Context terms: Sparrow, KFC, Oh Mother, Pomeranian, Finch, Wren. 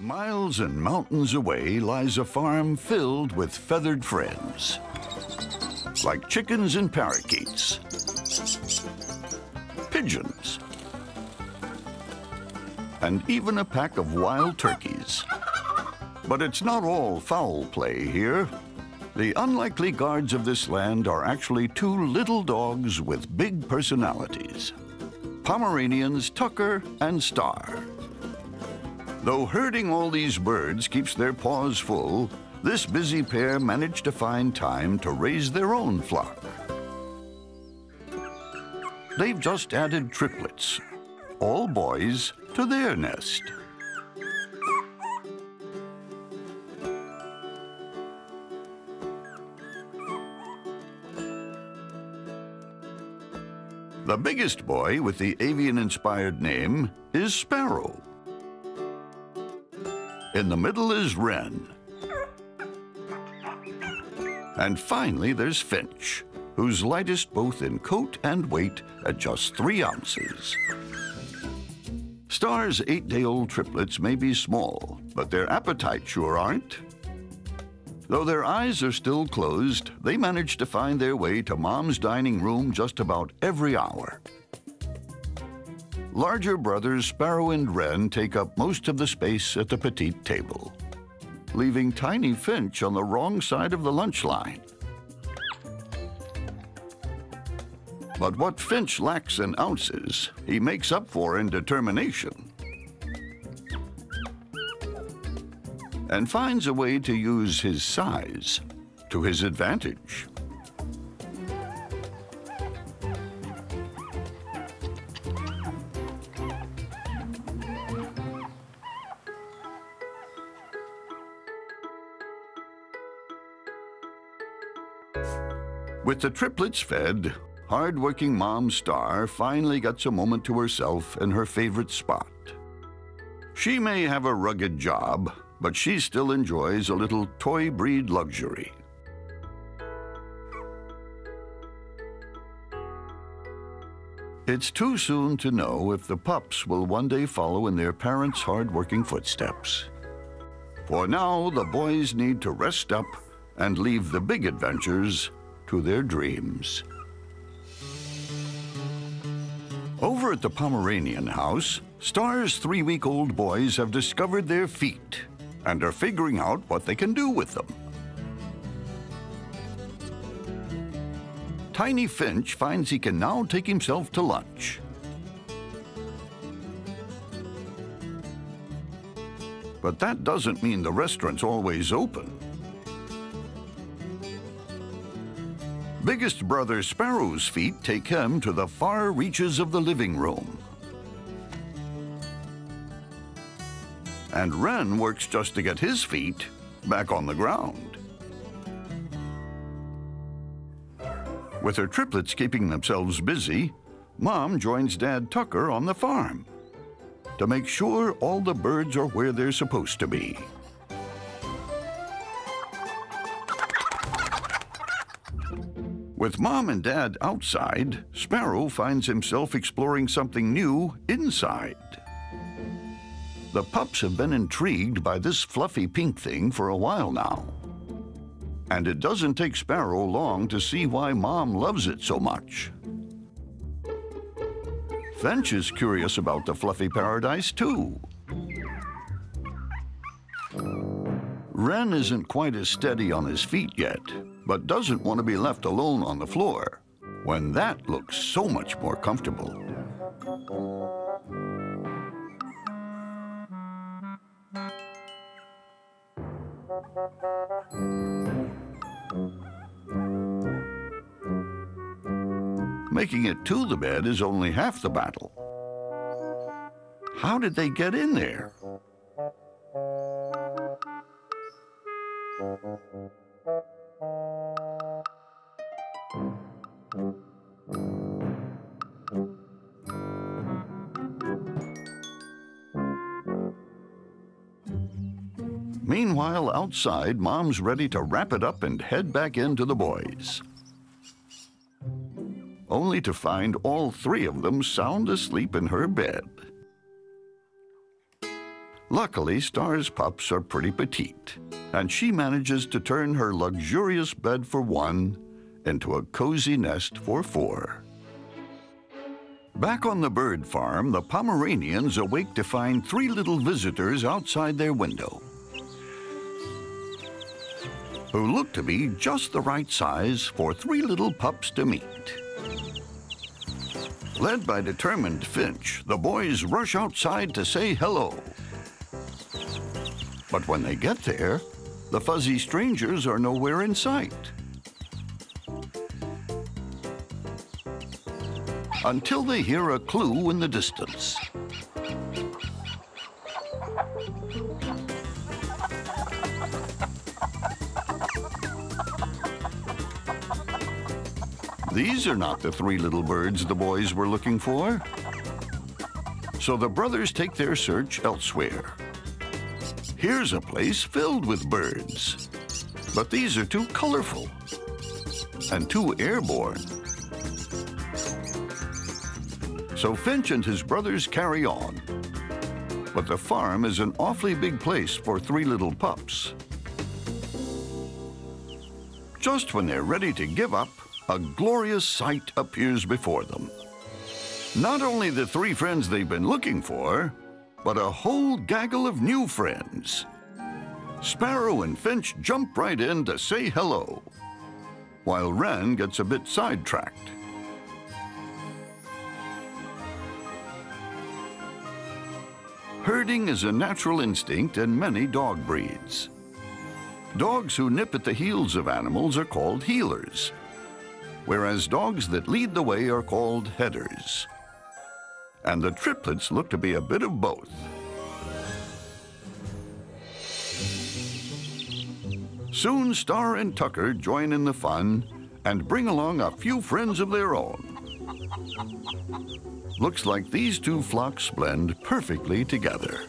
Miles and mountains away lies a farm filled with feathered friends, like chickens and parakeets, pigeons, and even a pack of wild turkeys. But it's not all foul play here. The unlikely guards of this land are actually two little dogs with big personalities, Pomeranians Tucker and Star. Though herding all these birds keeps their paws full, this busy pair managed to find time to raise their own flock. They've just added triplets, all boys, to their nest. The biggest boy with the avian-inspired name is Sparrow. In the middle is Wren. And finally, there's Finch, who's lightest both in coat and weight at just 3 ounces. Star's 8-day-old triplets may be small, but their appetites sure aren't. Though their eyes are still closed, they manage to find their way to Mom's dining room just about every hour. Larger brothers Sparrow and Wren take up most of the space at the petite table, leaving tiny Finch on the wrong side of the lunch line. But what Finch lacks in ounces, he makes up for in determination, and finds a way to use his size to his advantage. With the triplets fed, hard-working Mom Star finally gets a moment to herself in her favorite spot. She may have a rugged job, but she still enjoys a little toy breed luxury. It's too soon to know if the pups will one day follow in their parents' hard-working footsteps. For now, the boys need to rest up and leave the big adventures to their dreams. Over at the Pomeranian house, Star's 3-week-old boys have discovered their feet and are figuring out what they can do with them. Tiny Finch finds he can now take himself to lunch. But that doesn't mean the restaurant's always open. Biggest brother Sparrow's feet take him to the far reaches of the living room. And Wren works just to get his feet back on the ground. With her triplets keeping themselves busy, Mom joins Dad Tucker on the farm to make sure all the birds are where they're supposed to be. With Mom and Dad outside, Sparrow finds himself exploring something new inside. The pups have been intrigued by this fluffy pink thing for a while now. And it doesn't take Sparrow long to see why Mom loves it so much. Finch is curious about the fluffy paradise, too. Wren isn't quite as steady on his feet yet, but doesn't want to be left alone on the floor when that looks so much more comfortable. Making it to the bed is only half the battle. How did they get in there? Meanwhile, outside, Mom's ready to wrap it up and head back in to the boys, only to find all 3 of them sound asleep in her bed. Luckily, Star's pups are pretty petite, and she manages to turn her luxurious bed for one into a cozy nest for four. Back on the bird farm, the Pomeranians awake to find three little visitors outside their window, who look to be just the right size for three little pups to meet. Led by determined Finch, the boys rush outside to say hello. But when they get there, the fuzzy strangers are nowhere in sight. Until they hear a clue in the distance. These are not the three little birds the boys were looking for. So the brothers take their search elsewhere. Here's a place filled with birds. But these are too colorful and too airborne. So Finch and his brothers carry on. But the farm is an awfully big place for three little pups. Just when they're ready to give up, a glorious sight appears before them. Not only the three friends they've been looking for, but a whole gaggle of new friends. Sparrow and Finch jump right in to say hello, while Wren gets a bit sidetracked. Herding is a natural instinct in many dog breeds. Dogs who nip at the heels of animals are called heelers, whereas dogs that lead the way are called headers. And the triplets look to be a bit of both. Soon Star and Tucker join in the fun and bring along a few friends of their own. Looks like these two flocks blend perfectly together.